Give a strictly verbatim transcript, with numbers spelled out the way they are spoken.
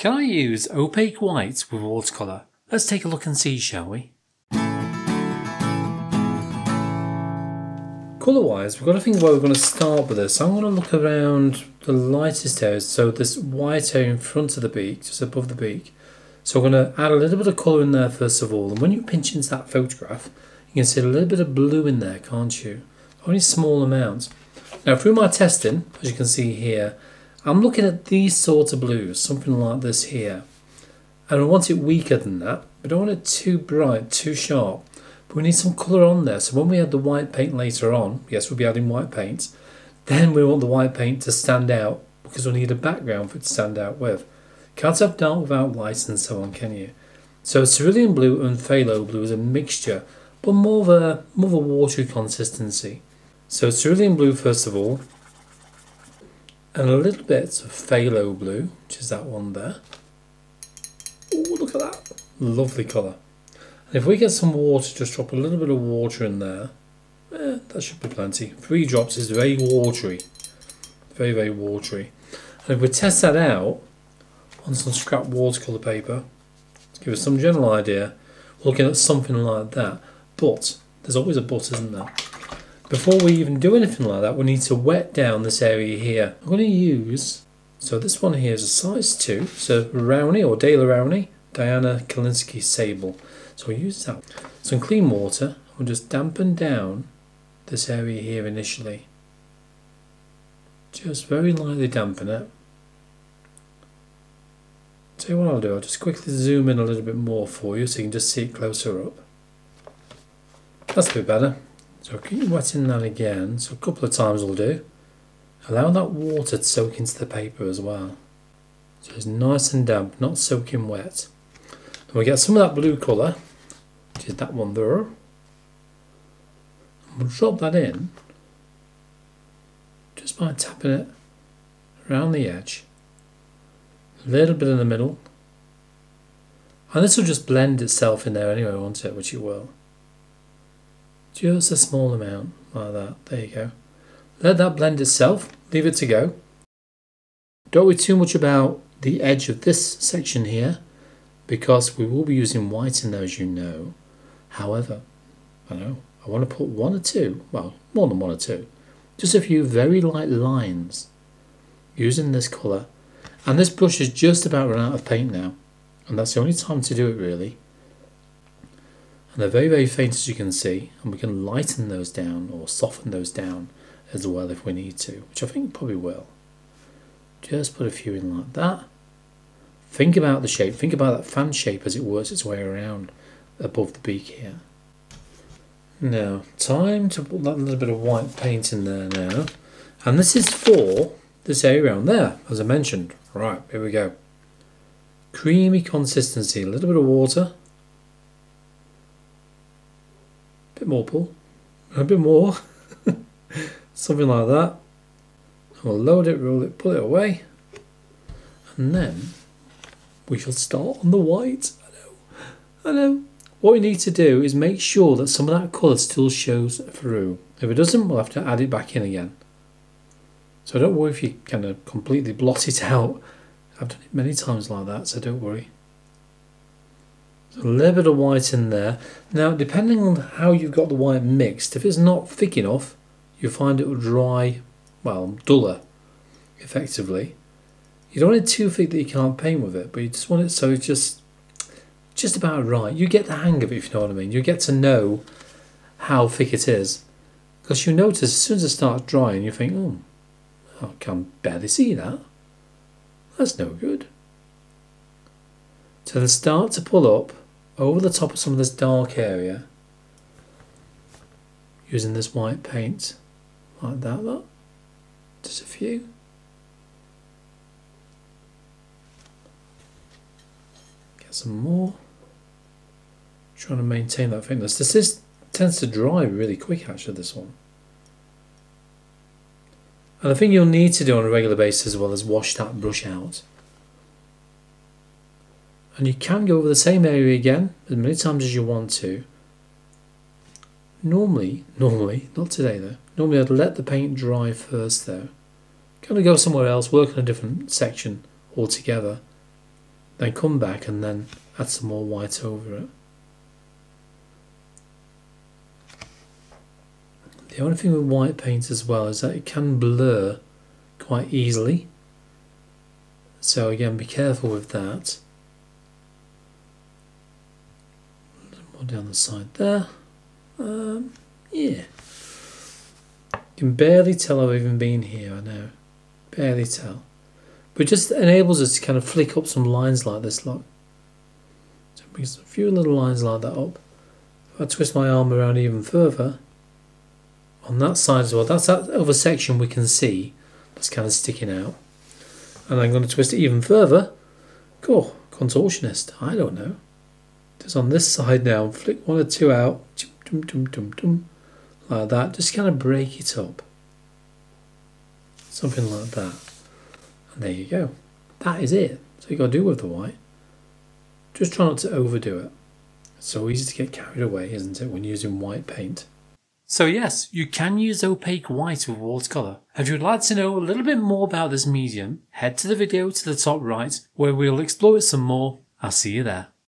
Can I use opaque white with watercolour? Let's take a look and see, shall we? Colour wise, we've got to think where we're going to start with this. So I'm going to look around the lightest areas, so this white area in front of the beak, just above the beak. So we're going to add a little bit of colour in there first of all, and when you pinch into that photograph, you can see a little bit of blue in there, can't you? Only small amounts. Now through my testing, as you can see here, I'm looking at these sorts of blues, something like this here. And I want it weaker than that. We don't want it too bright, too sharp. But we need some colour on there. So when we add the white paint later on, yes, we'll be adding white paint, then we want the white paint to stand out because we'll need a background for it to stand out with. Can't have dark without light and so on, can you? So cerulean blue and phthalo blue is a mixture, but more of a, more of a watery consistency. So cerulean blue first of all, and a little bit of phthalo blue, which is that one there. Oh, look at that. Lovely colour. And if we get some water, just drop a little bit of water in there. Eh, that should be plenty. Three drops is very watery. Very, very watery. And if we test that out on some scrap watercolour paper, to give us some general idea, we're looking at something like that. But, there's always a but, isn't there? Before we even do anything like that, we need to wet down this area here. I'm going to use, so this one here is a size two, so Rowney or Daler-Rowney, Diana Kolinsky Sable. So we'll use that. Some clean water, we'll just dampen down this area here initially. Just very lightly dampen it. Tell you what I'll do, I'll just quickly zoom in a little bit more for you so you can just see it closer up. That's a bit better. So keep wetting that again, so a couple of times will do. Allow that water to soak into the paper as well. So it's nice and damp, not soaking wet. And we get some of that blue colour, which is that one there. And we'll drop that in, just by tapping it around the edge. A little bit in the middle. And this will just blend itself in there anyway, won't it, which it will. Just a small amount, like that, there you go. Let that blend itself, leave it to go. Don't worry too much about the edge of this section here, because we will be using white in there as you know. However, I know, I want to put one or two, well, more than one or two, just a few very light lines using this colour. And this brush has just about run out of paint now, and that's the only time to do it really. And they're very, very faint as you can see, and we can lighten those down or soften those down as well if we need to, which I think probably will. Just put a few in like that. Think about the shape, think about that fan shape as it works its way around above the beak here. Now, time to put that little bit of white paint in there now. And this is for this area around there, as I mentioned. Right, here we go. Creamy consistency, a little bit of water. Bit more pull, a bit more, something like that. And we'll load it, roll it, pull it away, and then we shall start on the white. I know, I know. What we need to do is make sure that some of that colour still shows through. If it doesn't, we'll have to add it back in again. So don't worry if you kind of completely blot it out. I've done it many times like that, so don't worry. So a little bit of white in there. Now depending on how you've got the white mixed, if it's not thick enough you'll find it will dry, well, duller effectively. You don't want it too thick that you can't paint with it, but you just want it so it's just just about right. You get the hang of it, if you know what I mean. You get to know how thick it is, because you notice as soon as it starts drying you think, oh, I can barely see that, that's no good. So then start to pull up over the top of some of this dark area using this white paint like that, look. Just a few. Get some more. Trying to maintain that thickness. This is, tends to dry really quick actually, this one. And the thing you'll need to do on a regular basis as well is wash that brush out. And you can go over the same area again as many times as you want to. Normally, normally, not today though, normally I'd let the paint dry first though. Kind of go somewhere else, work on a different section altogether. Then come back and then add some more white over it. The only thing with white paint as well is that it can blur quite easily. So again, be careful with that. A little more down the side there. Um, yeah. Can barely tell I've even been here, I know. Barely tell. But it just enables us to kind of flick up some lines like this lot. So it brings a few little lines like that up. If I twist my arm around even further, on that side as well, that's that other section we can see that's kind of sticking out. And I'm going to twist it even further. Cool, contortionist, I don't know. Just on this side now, flick one or two out. Dum, dum, dum, dum, like that, just kind of break it up. Something like that. And there you go. That is it. So you got to do with the white. Just try not to overdo it. It's so easy to get carried away, isn't it, when using white paint. So yes, you can use opaque white with watercolour. If you'd like to know a little bit more about this medium, head to the video to the top right where we'll explore it some more. I'll see you there.